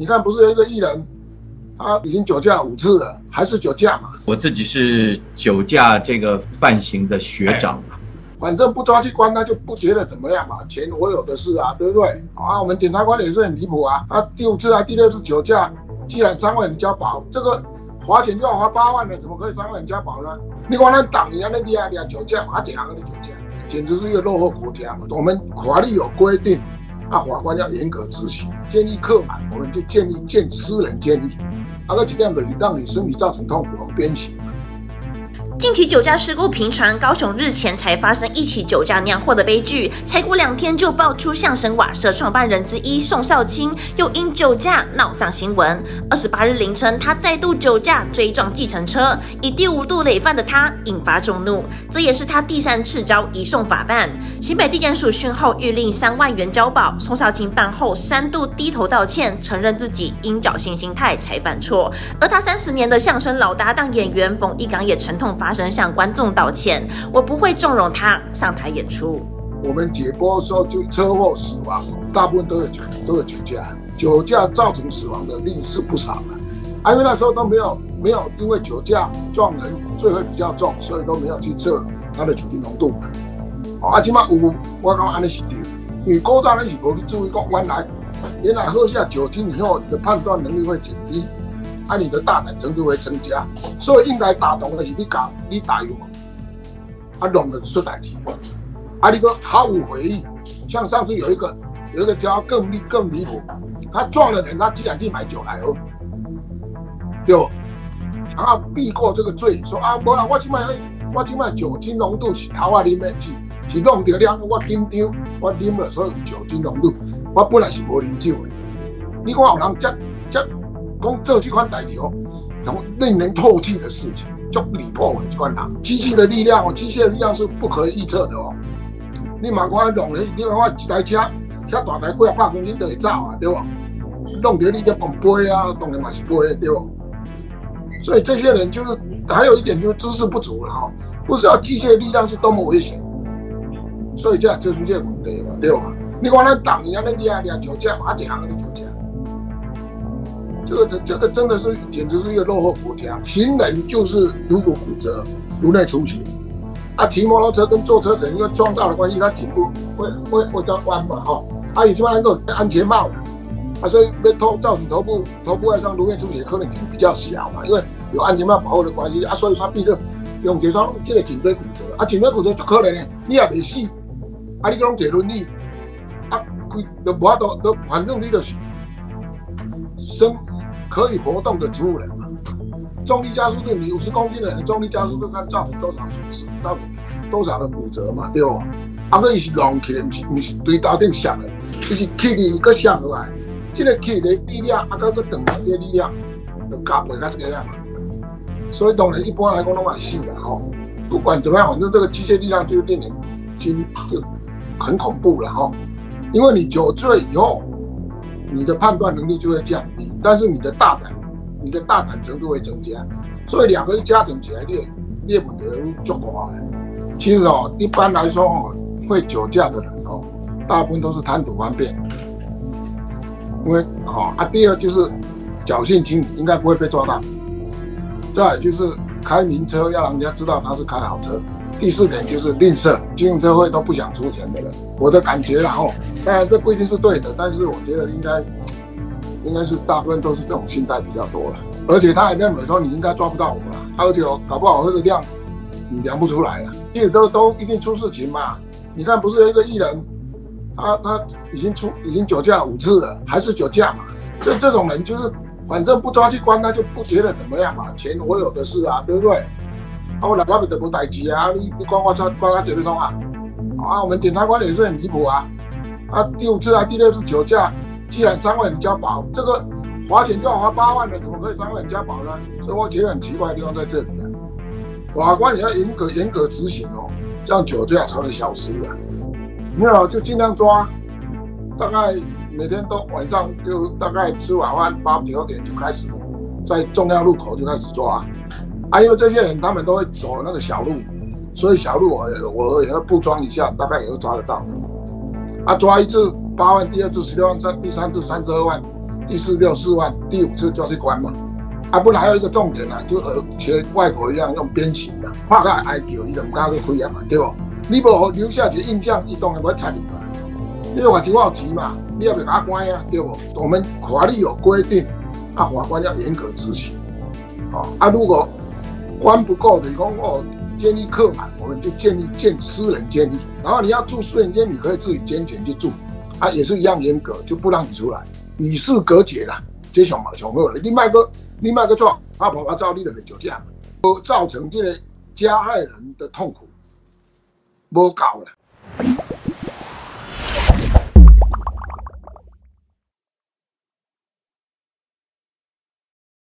你看，不是有一个艺人，他已经酒驾5次了，还是酒驾嘛？我自己是酒驾这个犯行的学长嘛。反正不抓去关，他就不觉得怎么样嘛，钱我有的是啊，对不对？啊，我们检察官也是很离谱啊，他第5次啊、第6次酒驾，既然伤害人家保，这个罚钱就要罚8万了，怎么可以伤害人家保呢？你光那党一样的厉害，你酒驾，他检察官的酒驾，简直是一个落后国家嘛。我们法律有规定，啊，法官要严格执行，建议客满，我们就建议见私人建议，啊，个几点就是让你身体造成痛苦，我们鞭刑。 近期酒驾事故频传，高雄日前才发生一起酒驾酿祸的悲剧，才过2天就爆出相声瓦舍创办人之一宋少卿又因酒驾闹上新闻。28日凌晨，他再度酒驾追撞计程车，以第5度累犯的他引发众怒，这也是他第3次遭移送法办。新北地检署讯后谕令3万元交保，宋少卿办后3度低头道歉，承认自己因侥幸心态才犯错。而他30年的相声老搭档演员冯一刚也沉痛发声向观众道歉，我不会纵容他上台演出。我们解剖说，就车祸死亡，大部分都有酒驾，酒驾造成死亡的例是不少的。啊，因为那时候都没有因为酒驾撞人罪会比较重，所以都没有去测他的酒精浓度。哦，啊，起码有我讲安尼是对，因为古早咱是无去注意讲，原来喝下酒精以后，你的判断能力会减低。 啊，你的大胆程度会增加，所以应该打动的是你打有，啊，弄了出代志，啊，你个毫无回应。像上次有一个家更离谱，他撞了人，他竟然去买酒来喝，对不？想要避过这个罪，说啊，无啦，我去买酒精浓度是头啊啉的，是弄着了，我紧张，我啉了所以酒精浓度，我本来是无啉酒的。你看有人这。 讲做这款代志哦，令人唾弃的事情，就理破为这款人。机器的力量哦，机械的力量是不可预测的哦。你嘛看弄人，你看我一台车，遐大台几百公斤就会走啊，对不？弄着你就碰杯啊，当然嘛是杯，对不？所以这些人就是还有一点就是知识不足了哈，不知道机械力量是多么危险，所以才造成这问题嘛，对吧？你看咱党一样的厉害，酒驾嘛，一样的酒驾。 这个真的是，简直是一个落后国家。行人就是颅骨骨折、颅内出血。啊，骑摩托车跟坐车子因为撞到的关系，他颈部会叫弯嘛，哈、哦。啊，有些人都戴安全帽，啊，所以被造成头部外伤、颅内出血可能性比较小嘛，因为有安全帽保护的关系啊，所以他变成用这双这个颈椎骨折。啊，颈椎骨折就可怜嘞，你也未死，啊，你讲坐轮椅，啊，规都无多都，反正你就是生。 可以活动的植物人嘛，重力加速对你50公斤的人，重力加速就看造成多少损失，到多少的骨折嘛，对不？啊，那伊是浪起来，唔是对头顶摔的，伊是起哩佮摔落来，这个起哩力量啊，佮断来这个力量，就加倍较多啊嘛。所以当然一般来讲拢蛮死啦吼，不管怎么样，反正这个机械力量就令人很恐怖了吼，因为你酒醉以后。 你的判断能力就会降低，但是你的大胆程度会增加，所以2个一加成起来，列不得就过来。其实哦，一般来说哦，会酒驾的人哦，大部分都是贪图方便，因为哦啊，第二就是侥幸心理，应该不会被抓到。再来就是开名车，要让人家知道他是开好车。 第4点就是吝啬，信用社会都不想出钱的人，我的感觉啦吼。当然这不一定是对的，但是我觉得应该是大部分都是这种心态比较多了。而且他也认为说你应该抓不到我啦，而且搞不好喝的量你量不出来了，其实都一定出事情嘛。你看不是有一个艺人，他已经酒驾5次了，还是酒驾嘛？这种人就是反正不抓去关他就不觉得怎么样嘛，钱我有的是啊，对不对？ 啊，我老爸咪就无代志啊！你管我抓，管我做咩创啊？啊，我们检察官也是很离谱啊！啊，第5次啊，第6次酒驾，既然伤害人家保，这个罚钱就要罚8万了，怎么可以伤害人家保呢？所以我觉得很奇怪的地方在这里啊！法官也要严格执行哦，这样酒驾才会消失啊！没有就尽量抓，大概每天都晚上就大概吃晚饭8、9点就开始，在重要路口就开始抓。 啊，因为这些人他们都会走那个小路，所以小路我也要布装一下，大概也会抓得到。啊，抓1次8万，第2次16万，第3次32万，第四六四万，第五次就去关嘛。啊，本来还有一个重点啊，就学外国一样用鞭刑啊，拍到哀叫，伊就唔敢去开啊嘛，对无？你无留下一个印象，伊当然袂睬你嘛。因为我只好奇嘛，你也袂甲我关啊，对无？我们法律有规定，啊，法官要严格执行。哦，啊，如果关不够的，讲哦。 监狱客满，我们就建私人监狱。然后你要住私人监狱，可以自己捐钱去住，啊，也是一样严格，就不让你出来，与世隔绝啦。这上嘛上好了，你卖个创，阿婆阿照你就袂酒驾，无造成这个加害人的痛苦，无够啦。